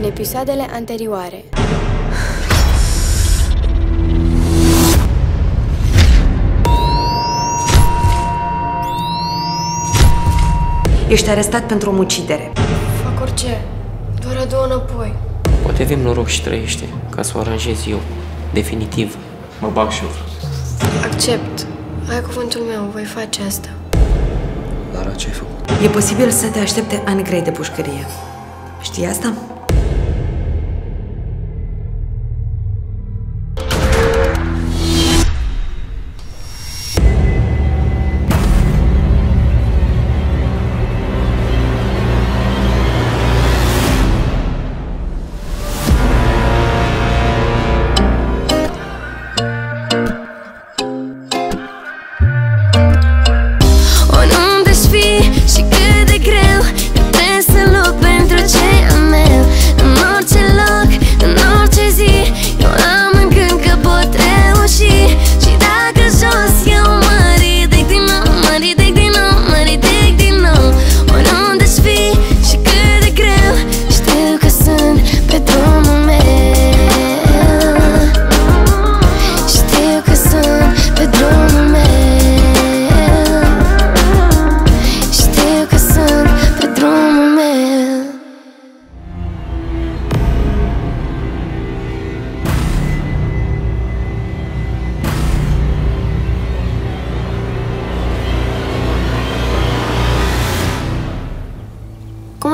din episoadele anterioare. Ești arestat pentru omucidere. Fac orice, doar adu-o înapoi. Poate avem noroc și trăiește, ca să o aranjez eu. Definitiv. Mă bag și eu. Accept. Ai cuvântul meu, voi face asta. Lara, ce-ai făcut? E posibil să te aștepte ani grei de pușcărie. Știi asta?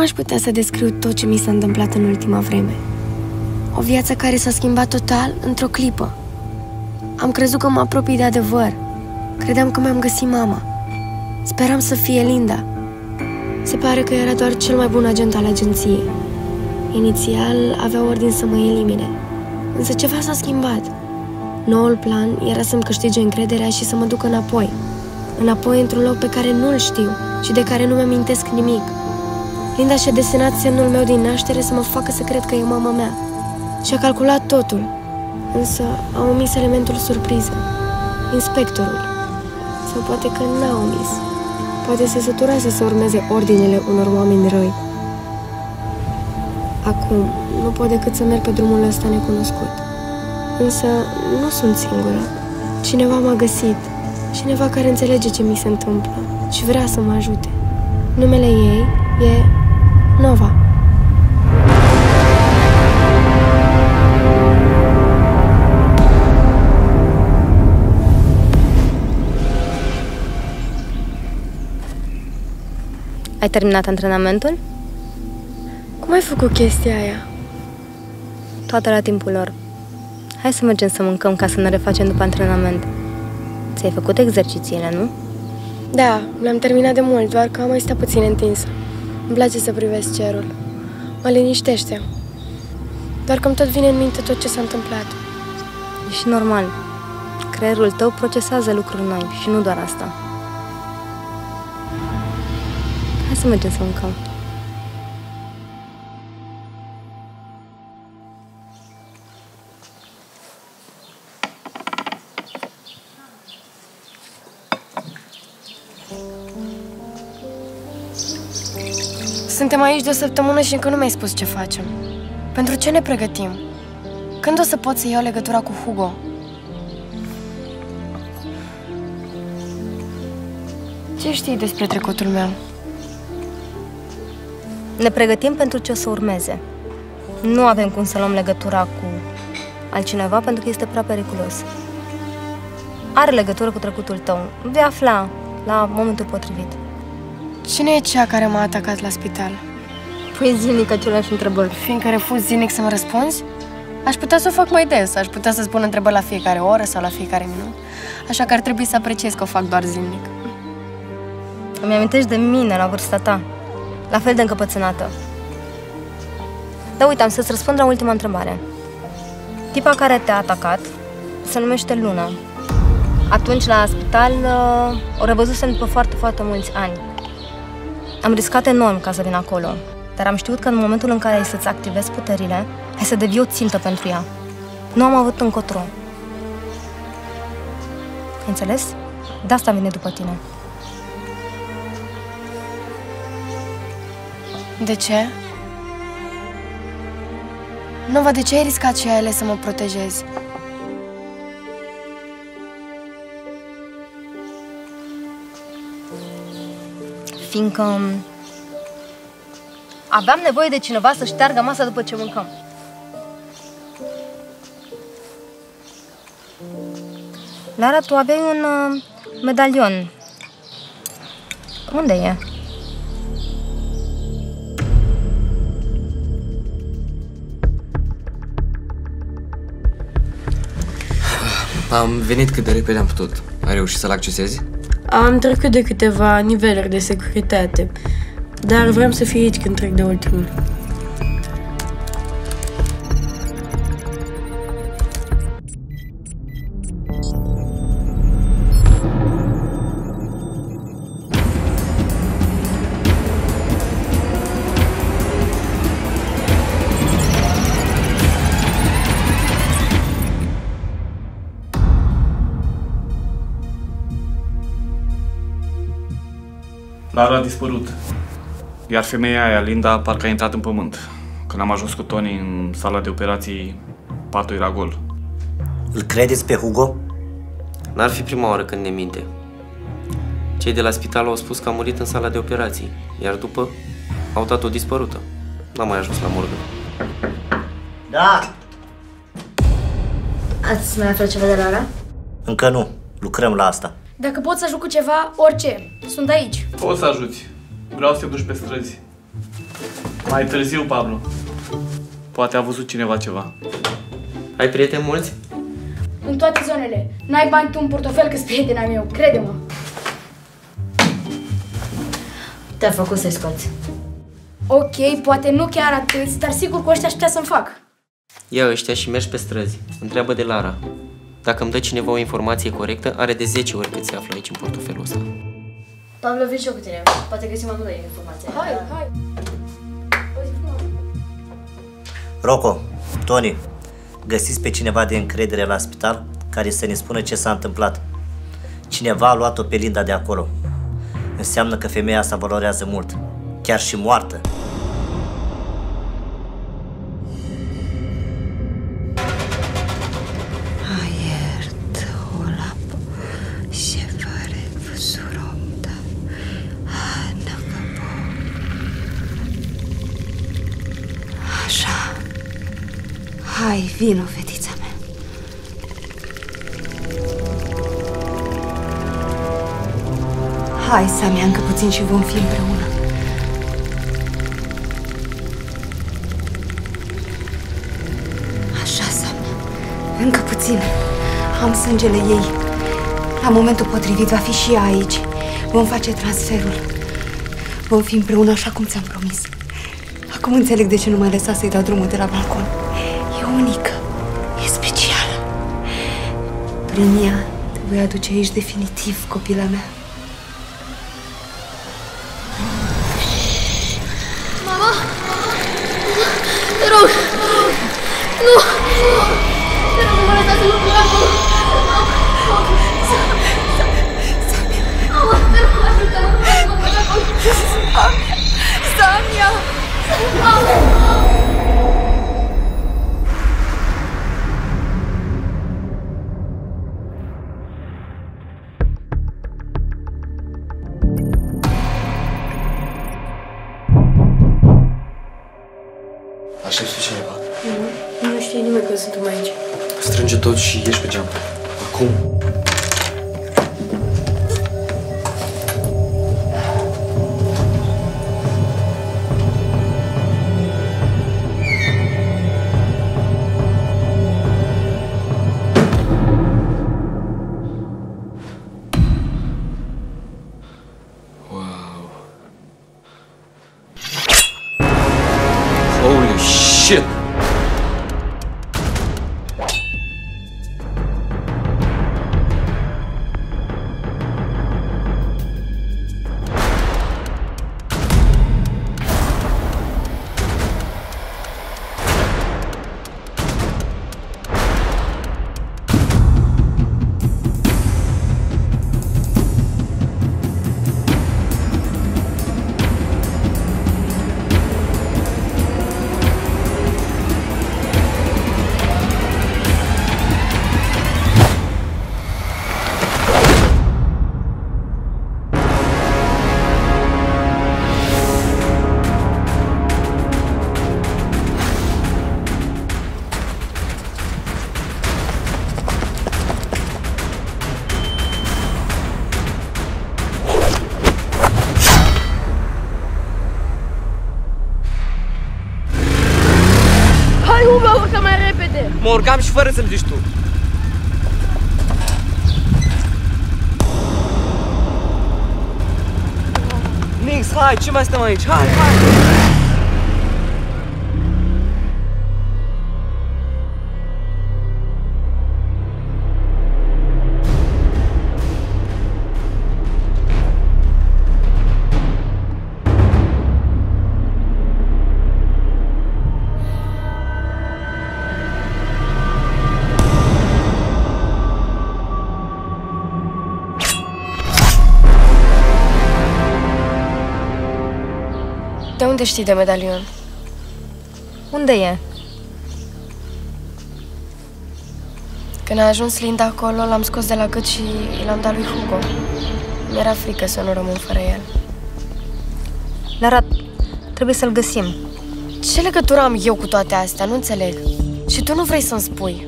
Aș putea să descriu tot ce mi s-a întâmplat în ultima vreme. O viață care s-a schimbat total într-o clipă. Am crezut că mă apropii de adevăr. Credeam că mi-am găsit mama. Speram să fie Linda. Se pare că era doar cel mai bun agent al agenției. Inițial avea ordin să mă elimine. Însă ceva s-a schimbat. Noul plan era să-mi câștige încrederea și să mă duc înapoi. Înapoi într-un loc pe care nu-l știu și de care nu mi-amintesc nimic. Linda și-a desenat semnul meu din naștere să mă facă să cred că e mama mea. Și-a calculat totul, însă a omis elementul surpriză. Inspectorul. Sau poate că n-a omis. Poate se săturase să urmeze ordinele unor oameni răi. Acum, nu pot decât să merg pe drumul ăsta necunoscut. Însă, nu sunt singură. Cineva m-a găsit. Cineva care înțelege ce mi se întâmplă și vrea să mă ajute. Numele ei e Nova. Ai terminat antrenamentul? Cum ai făcut chestia aia? Toată la timpul lor. Hai să mergem să mâncăm ca să ne refacem după antrenament. Ți-ai făcut exercițiile, nu? Da, le-am terminat de mult, doar că am mai stat puțin întinsă. Îmi place să privesc cerul. Mă liniștește. Doar că îmi tot vine în minte tot ce s-a întâmplat. E și normal. Creierul tău procesează lucruri noi și nu doar asta. Hai să mergem să mâncăm. Suntem aici de o săptămână și încă nu mi-ai spus ce facem. Pentru ce ne pregătim? Când o să pot să iau legătura cu Hugo? Ce știi despre trecutul meu? Ne pregătim pentru ce o să urmeze. Nu avem cum să luăm legătura cu altcineva pentru că este prea periculos. Are legătură cu trecutul tău. Vei afla la momentul potrivit. Cine e cea care m-a atacat la spital? Pui zilnic aceleași întrebări. Fiindcă refuz zilnic să-mi răspunzi, aș putea să o fac mai des. Aș putea să-ți pun întrebări la fiecare oră sau la fiecare minut. Așa că ar trebui să apreciez că o fac doar zilnic. Îmi amintești de mine la vârsta ta. La fel de încăpățânată. Dar uite, am să-ți răspund la ultima întrebare. Tipa care te-a atacat se numește Luna. Atunci, la spital, o revăzusem după foarte, foarte mulți ani. Am riscat enorm ca să vin acolo, dar am știut că în momentul în care ai să-ți activezi puterile, ai să devii o țintă pentru ea. Nu am avut încotro. Înțeles? De asta vine după tine. De ce? Nova, de ce ai riscat și ai ales să mă protejezi? Fiindcă aveam nevoie de cineva să șteargă masa după ce mâncam. Lara, tu aveai un medalion. Unde e? Am venit cât de repede am putut. Ai reușit să-l accesezi? Am trecut de câteva niveluri de securitate, dar vreau să fiu aici când trec de ultimul. Lara a dispărut, iar femeia aia, Linda, parcă a intrat în pământ. Când am ajuns cu Toni în sala de operații, patul era gol. Îl credeți pe Hugo? N-ar fi prima oară când ne minte. Cei de la spital au spus că a murit în sala de operații, iar după au dat-o dispărută. N-am mai ajuns la morgă. Da! Ați mai aflat ceva de Lara? Încă nu. Lucrăm la asta. Dacă pot să ajut cu ceva, orice, sunt aici. Poți să ajuți. Vreau să te duci pe străzi. Mai târziu, Pablo. Poate a văzut cineva ceva. Ai prieteni mulți? În toate zonele. N-ai bani tu în portofel că-s prietena meu, crede-mă. Te-a făcut să-i scoți. Ok, poate nu chiar atât, dar sigur că ăștia aș putea să-mi fac. Ia ăștia și mergi pe străzi. Întreabă de Lara. Dacă îmi dă cineva o informație corectă, are de 10 ori cât se află aici în portofelul ăsta. Pablo, vin și eu cu tine. Poate găsim mai multă informație. Hai, hai! Rocco, Toni, găsiți pe cineva de încredere la spital care să ne spună ce s-a întâmplat. Cineva a luat-o pe Linda de acolo. Înseamnă că femeia asta valorează mult, chiar și moartă. Hai, vino, fetița mea. Hai, Samia, încă puțin și vom fi împreună. Așa, Samia, încă puțin. Am sângele ei. La momentul potrivit va fi și ea aici. Vom face transferul. Vom fi împreună așa cum ți-am promis. Acum înțeleg de ce nu m-ai lăsat să-i dau drumul de la balcon. Unică, e specială. Prin ea te voi aduce aici definitiv, copila mea. Mama! Te rog! Nu! Te rog, mă lăsați lucrul acum! Samia! Mama, te rog, mă ajută! Samia! Samia! Samia! Tot și ieși pe geam. Acum. Wow. Holy shit! Mă urcam și fără să-mi zici tu. Nix, hai, ce mai stăm aici? Hai, hai! Unde știi de medalion? Unde e? Când a ajuns Linda acolo, l-am scos de la gât și l-am dat lui Hugo. Mi-era frică să nu rămân fără el. Lara, trebuie să-l găsim. Ce legătură am eu cu toate astea? Nu înțeleg. Și tu nu vrei să-mi spui.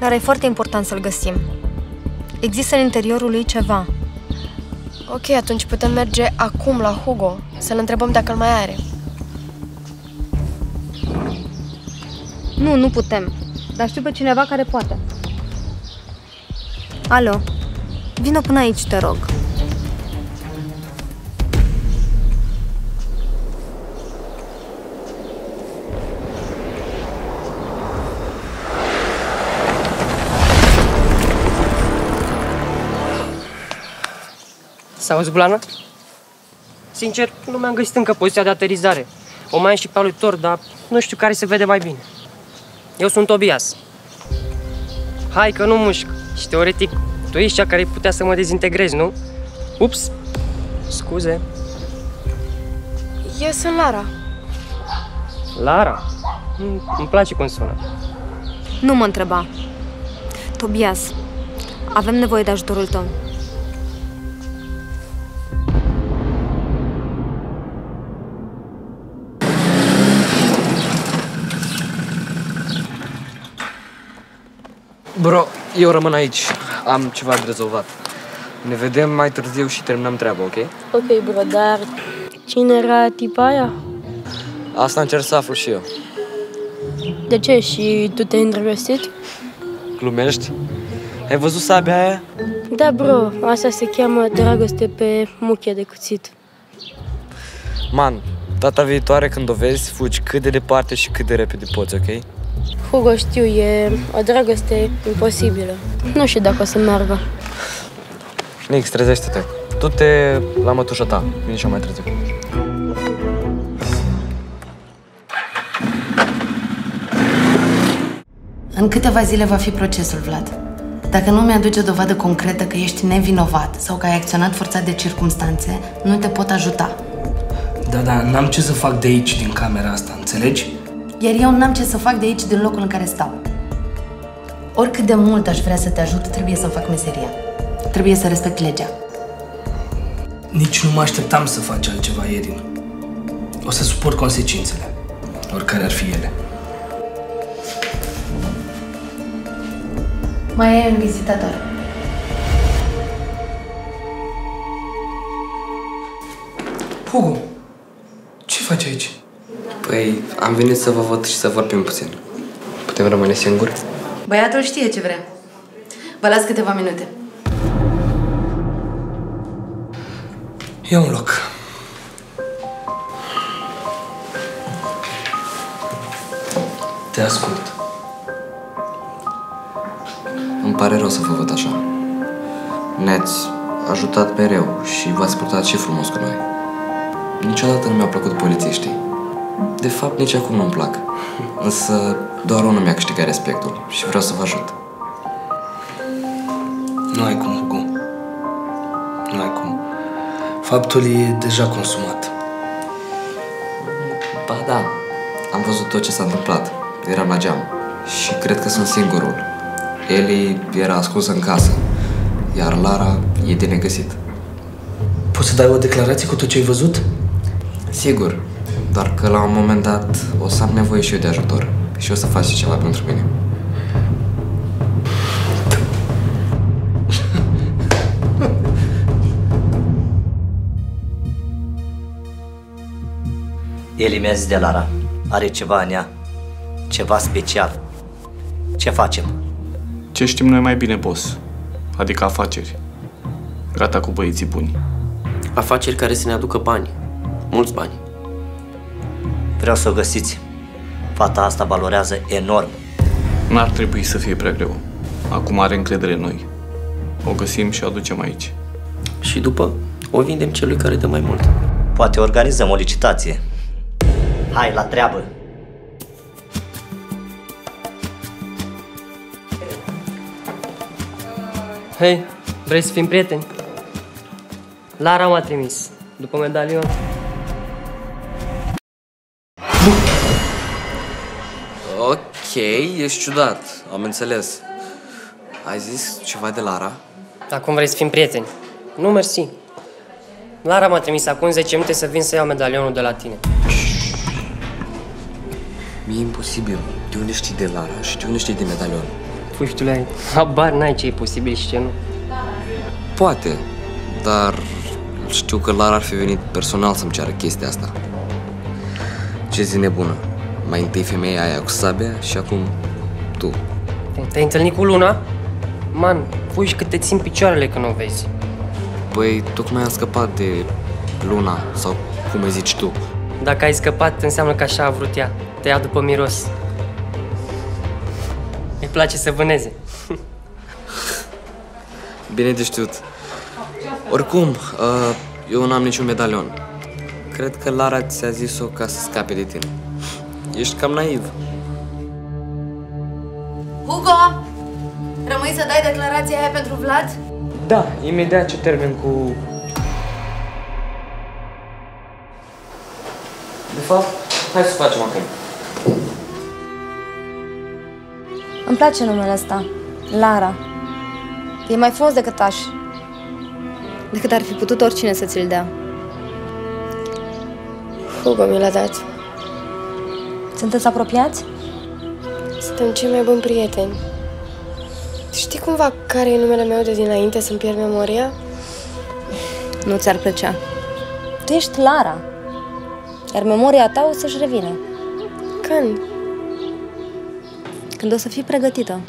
Lara, e foarte important să-l găsim. Există în interiorul lui ceva. Ok, atunci putem merge acum la Hugo, să-l întrebăm dacă îl mai are. Nu, nu putem. Dar știu pe cineva care poate. Alo, vină până aici, te rog. S-auzi, Blana? Sincer, nu mi-am găsit încă poziția de aterizare. O mai am și pe a lui Tor, dar nu știu care se vede mai bine. Eu sunt Tobias. Hai că nu mușc. Și teoretic, tu ești cea care putea să mă dezintegrezi, nu? Ups! Scuze. Eu sunt Lara. Lara? Îmi place cum sună. Nu mă întreba. Tobias, avem nevoie de ajutorul tău. Bro, eu rămân aici. Am ceva de rezolvat. Ne vedem mai târziu și terminăm treaba, ok? Ok, bro, dar cine era tipa aia? Asta încerc să aflu și eu. De ce? Și tu te-ai îndrăgostit? Glumești? Ai văzut sabia aia? Da, bro, asta se cheamă dragoste pe muchie de cuțit. Man, data viitoare când o vezi, fugi cât de departe și cât de repede poți, ok? Hugo, știu, e o dragoste imposibilă. Nu știu dacă o să meargă. Nix, trezește-te. Du-te la mătușa ta. Vine și-o mai târziu. În câteva zile va fi procesul, Vlad. Dacă nu mi-aduce dovadă concretă că ești nevinovat sau că ai acționat forțat de circumstanțe, nu te pot ajuta. Da, da, n-am ce să fac de aici, din camera asta, înțelegi? Iar eu n-am ce să fac de aici, din locul în care stau. Oricât de mult aș vrea să te ajut, trebuie să-mi fac meseria. Trebuie să respect legea. Nici nu mă așteptam să faci altceva, Erin. O să suport consecințele, oricare ar fi ele. Mai e un vizitator. Pugu, ce faci aici? Păi, am venit să vă văd și să vorbim puțin. Putem rămâne singuri? Băiatul știe ce vrea. Vă las câteva minute. Ia un loc. Te ascult. Îmi pare rău să vă văd așa. Ne-ați ajutat mereu și v-ați purtat și frumos cu noi. Niciodată nu mi-au plăcut polițiștii. De fapt, nici acum nu-mi plac. Însă, doar unul mi-a câștigat respectul și vreau să vă ajut. Nu ai cum, Hugo. Nu ai cum. Faptul e deja consumat. Ba da, am văzut tot ce s-a întâmplat. Eram la geam și cred că sunt singurul. Eli era ascunsă în casă, iar Lara e de negăsit. Poți să dai o declarație cu tot ce ai văzut? Sigur. Doar că la un moment dat o să am nevoie și eu de ajutor și o să faci ceva pentru mine. Eli mi-a zis de Lara. Are ceva în ea. ceva special. Ce facem? Ce știm noi mai bine, boss. Adică afaceri. Gata cu băieții buni. Afaceri care să ne aducă bani. Mulți bani. Vreau să o găsiți. Fata asta valorează enorm. N-ar trebui să fie prea greu. Acum are încredere în noi. O găsim și o aducem aici. Și după o vindem celui care dă mai mult. Poate organizăm o licitație. Hai, la treabă! Hei, vrei să fim prieteni? Lara m-a trimis, după medalion. Ok, ești ciudat, am înțeles. Ai zis ceva de Lara? Acum vrei să fim prieteni? Nu, mersi. Lara m-a trimis acum 10 minute să vin să iau medalionul de la tine. Mi-e imposibil. De unde știi de Lara și de unde știi de medalion? Puștiule, habar n-ai ce e posibil și ce nu. Poate, dar știu că Lara ar fi venit personal să-mi ceară chestia asta. Ce zi nebună. Mai întâi femeia aia cu sabia și acum tu. Te-ai întâlnit cu Luna? Man, puși că te țin picioarele când o vezi. Păi, tocmai am scăpat de Luna, sau cum îi zici tu. Dacă ai scăpat, înseamnă că așa a vrut ea. Te ia după miros. Îi place să vâneze. Bine de știut. Oricum, eu n-am niciun medalion. Cred că Lara ți-a zis-o ca să scape de tine. Ești cam naiv. Hugo! Rămâi să dai declarația aia pentru Vlad? Da, imediat ce termin cu... De fapt, hai să facem acum. Îmi place numele ăsta, Lara. E mai frumos decât Aș. Decât ar fi putut oricine să ți-l dea. Hugo mi l-a dat. Sunteți apropiați? Suntem cei mai buni prieteni. Știi cumva care e numele meu de dinainte să-mi pierd memoria? Nu ți-ar plăcea. Tu ești Lara. Iar memoria ta o să-și revină. Când? Când o să fii pregătită.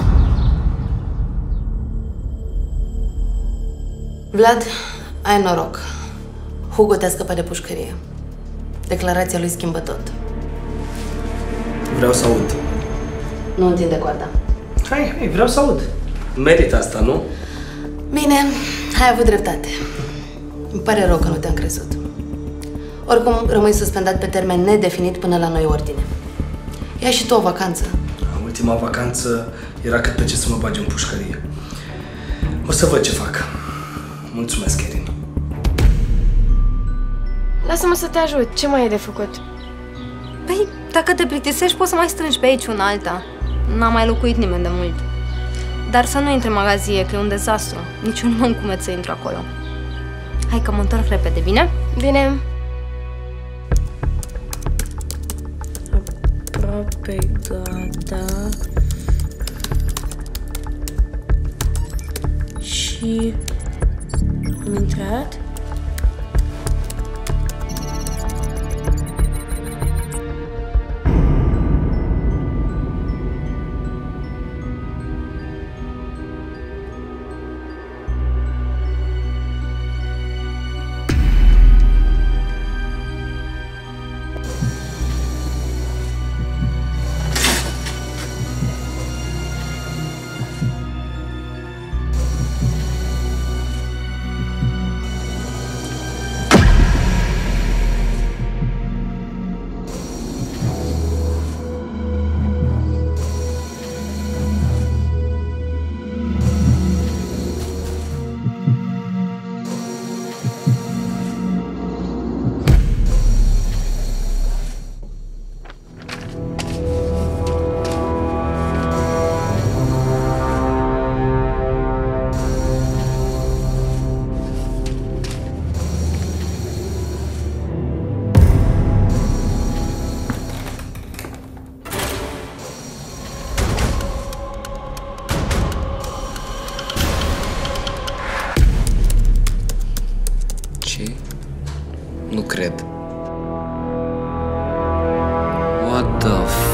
Vlad, ai noroc. Hugo te-a scăpat de pușcărie. Declarația lui schimbă tot. Vreau să aud. Nu întinde coarda. Hai, hai, vreau să aud. Merită asta, nu? Bine, ai avut dreptate. Îmi pare rău că nu te-am crezut. Oricum, rămâi suspendat pe termen nedefinit până la noi ordine. Ia și tu o vacanță. Ultima vacanță era cât pe ce să mă bagi în pușcărie. O să văd ce fac. Mulțumesc, Erin. Lasă-mă să te ajut. Ce mai e de făcut? Păi, dacă te plictisești, poți să mai strângi pe aici una alta. N-a mai locuit nimeni de mult. Dar să nu intri în magazie, că e un dezastru. Nici eu nu mă încumet să intru acolo. Hai că mă întorc repede, bine? Bine. Aproape gata. Și... am intrat? Nu cred. What the f...